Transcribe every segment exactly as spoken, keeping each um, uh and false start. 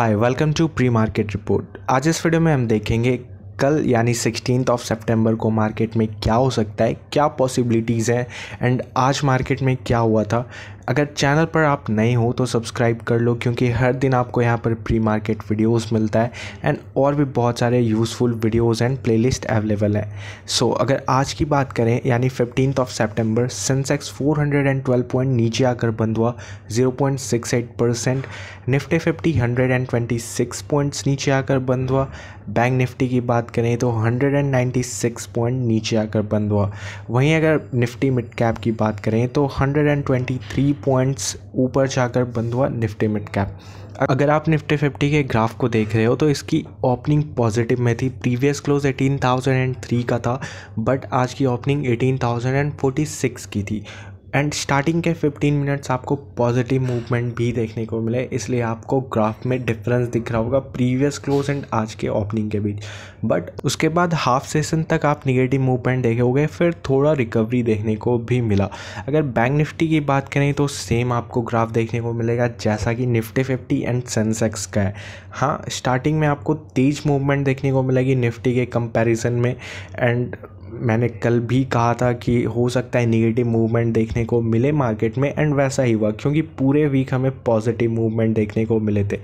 Hi welcome to pre market report. आज इस video में हम देखेंगे कल यानी सिक्सटीन ऑफ सितंबर को मार्केट में क्या हो सकता है, क्या पॉसिबिलिटीज़ हैं एंड आज मार्केट में क्या हुआ था। अगर चैनल पर आप नए हो तो सब्सक्राइब कर लो क्योंकि हर दिन आपको यहाँ पर प्री मार्केट वीडियोस मिलता है एंड और भी बहुत सारे useful videos and playlist available है। सो so, अगर आज की बात करें यानी फिफ्टीन ऑफ सितंबर, Sensex four hundred twelve point नीचे आकर बंद हुआ zero point six eight percent. Nifty fifty one hundred twenty six points नीचे आकर बंद हुआ। बैंक निफ्टी की बात करें तो one hundred ninety six point नीचे आकर बंद हुआ। वहीं अगर निफ्टी मिड कैप की बात करें तो one hundred twenty three points ऊपर जाकर बंद हुआ निफ्टी मिड कैप। अगर आप निफ्टी फिफ्टी के ग्राफ को देख रहे हो तो इसकी ओपनिंग पॉजिटिव में थी। Previous close eighteen thousand three का था बट आज की opening eighteen thousand forty six की थी एंड स्टार्टिंग के फिफ्टीन मिनट्स आपको पॉजिटिव मूवमेंट भी देखने को मिले, इसलिए आपको ग्राफ में डिफरेंस दिख रहा होगा प्रीवियस क्लोज एंड आज के ओपनिंग के बीच। बट उसके बाद हाफ सेशन तक आप निगेटिव मूवमेंट देखोगे, फिर थोड़ा रिकवरी देखने को भी मिला। अगर बैंक निफ्टी की बात करें तो सेम आपको ग्राफ देखने को मिलेगा जैसा कि निफ्टी फिफ्टी एंड सेंसेक्स का है। हाँ, स्टार्टिंग में आपको तेज मूवमेंट देखने को मिलेगी निफ्टी के कंपेरिजन में एंड मैंने कल भी कहा था कि हो सकता है नेगेटिव मूवमेंट देखने को मिले मार्केट में एंड वैसा ही हुआ क्योंकि पूरे वीक हमें पॉजिटिव मूवमेंट देखने को मिले थे।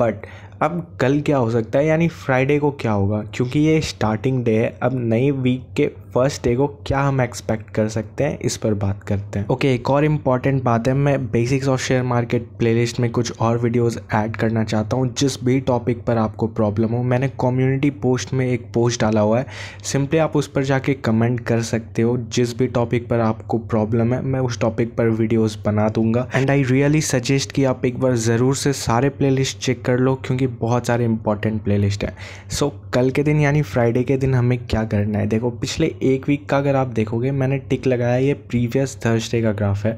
बट अब कल क्या हो सकता है यानी फ्राइडे को क्या होगा, क्योंकि ये स्टार्टिंग डे है। अब नए वीक के फर्स्ट डे को क्या हम एक्सपेक्ट कर सकते हैं, इस पर बात करते हैं। ओके okay, एक और इम्पॉर्टेंट बात है, मैं basics of share market playlist में कुछ और वीडियोस ऐड करना चाहता हूँ। जिस भी टॉपिक पर आपको प्रॉब्लम हो, मैंने कम्युनिटी पोस्ट में एक पोस्ट डाला हुआ है, सिंपली आप उस पर जाके कमेंट कर सकते हो। जिस भी टॉपिक पर आपको प्रॉब्लम है मैं उस टॉपिक पर वीडियोज़ बना दूंगा एंड आई रियली सजेस्ट कि आप एक बार ज़रूर से सारे प्लेलिस्ट चेक कर लो क्योंकि बहुत सारे इंपॉर्टेंट प्लेलिस्ट है। सो so, कल के दिन यानी फ्राइडे के दिन हमें क्या करना है। देखो, पिछले एक वीक का अगर आप देखोगे मैंने टिक लगाया, ये प्रीवियस थर्सडे का ग्राफ है।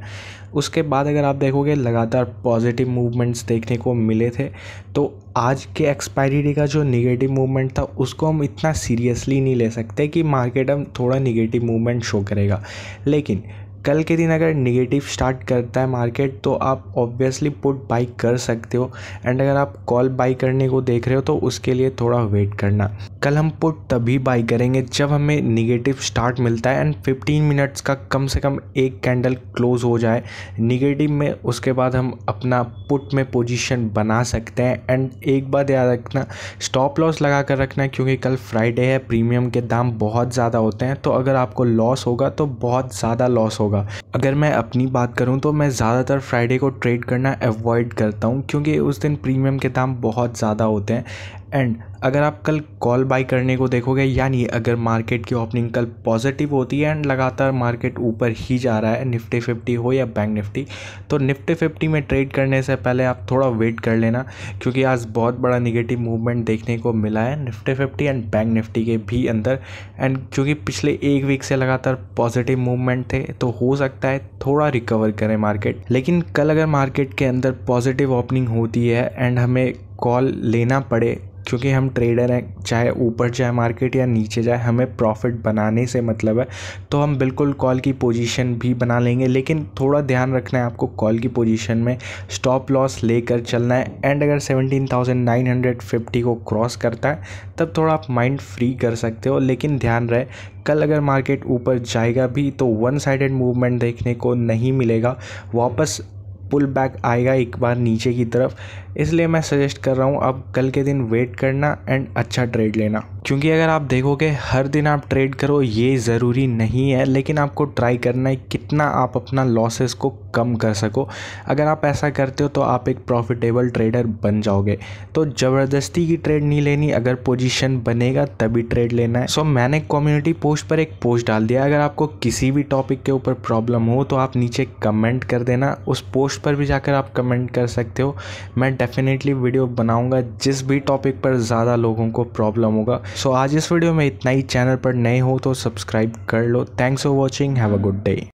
उसके बाद अगर आप देखोगे लगातार पॉजिटिव मूवमेंट्स देखने को मिले थे, तो आज के एक्सपायरी डे का जो नेगेटिव मूवमेंट था उसको हम इतना सीरियसली नहीं ले सकते कि मार्केट हम थोड़ा नेगेटिव मूवमेंट शो करेगा। लेकिन कल के दिन अगर नेगेटिव स्टार्ट करता है मार्केट तो आप ऑब्वियसली पुट बाई कर सकते हो एंड अगर आप कॉल बाई करने को देख रहे हो तो उसके लिए थोड़ा वेट करना। कल हम पुट तभी बाई करेंगे जब हमें नेगेटिव स्टार्ट मिलता है एंड फिफ्टीन मिनट्स का कम से कम एक कैंडल क्लोज हो जाए नेगेटिव में, उसके बाद हम अपना पुट में पोजीशन बना सकते हैं। एंड एक बात याद रखना, स्टॉप लॉस लगा कर रखना क्योंकि कल फ्राइडे है, प्रीमियम के दाम बहुत ज़्यादा होते हैं, तो अगर आपको लॉस होगा तो बहुत ज़्यादा लॉस होगा। अगर मैं अपनी बात करूं तो मैं ज़्यादातर फ्राइडे को ट्रेड करना अवॉइड करता हूं क्योंकि उस दिन प्रीमियम के दाम बहुत ज़्यादा होते हैं। एंड अगर आप कल कॉल बाई करने को देखोगे यानी अगर मार्केट की ओपनिंग कल पॉजिटिव होती है एंड लगातार मार्केट ऊपर ही जा रहा है, निफ्टी फिफ्टी हो या बैंक निफ्टी, तो निफ्टी फिफ्टी में ट्रेड करने से पहले आप थोड़ा वेट कर लेना क्योंकि आज बहुत बड़ा नेगेटिव मूवमेंट देखने को मिला है Nifty fifty and bank Nifty के भी अंदर। एंड क्योंकि पिछले एक वीक से लगातार पॉजिटिव मूवमेंट थे तो हो सकता है थोड़ा रिकवर करे मार्केट। लेकिन कल अगर मार्केट के अंदर पॉजिटिव ओपनिंग होती है एंड हमें कॉल लेना पड़े क्योंकि हम ट्रेडर हैं, चाहे ऊपर जाए मार्केट या नीचे जाए हमें प्रॉफिट बनाने से मतलब है, तो हम बिल्कुल कॉल की पोजीशन भी बना लेंगे। लेकिन थोड़ा ध्यान रखना है आपको, कॉल की पोजीशन में स्टॉप लॉस लेकर चलना है एंड अगर seventeen thousand nine hundred fifty को क्रॉस करता है तब थोड़ा आप माइंड फ्री कर सकते हो। लेकिन ध्यान रहे कल अगर मार्केट ऊपर जाएगा भी तो वन साइडेड मूवमेंट देखने को नहीं मिलेगा, वापस पुल बैक आएगा एक बार नीचे की तरफ। इसलिए मैं सजेस्ट कर रहा हूँ आप कल के दिन वेट करना एंड अच्छा ट्रेड लेना क्योंकि अगर आप देखोगे हर दिन आप ट्रेड करो ये ज़रूरी नहीं है, लेकिन आपको ट्राई करना है कितना आप अपना लॉसेस को कम कर सको। अगर आप ऐसा करते हो तो आप एक प्रॉफिटेबल ट्रेडर बन जाओगे। तो ज़बरदस्ती की ट्रेड नहीं लेनी, अगर पोजीशन बनेगा तभी ट्रेड लेना है। सो मैंने कम्युनिटी पोस्ट पर एक पोस्ट डाल दिया, अगर आपको किसी भी टॉपिक के ऊपर प्रॉब्लम हो तो आप नीचे कमेंट कर देना। उस पोस्ट पर भी जाकर आप कमेंट कर सकते हो, मैं डेफिनेटली वीडियो बनाऊँगा जिस भी टॉपिक पर ज़्यादा लोगों को प्रॉब्लम होगा। सो so, आज इस वीडियो में इतना ही। चैनल पर नए हो तो सब्सक्राइब कर लो। Thanks for watching, have a good day.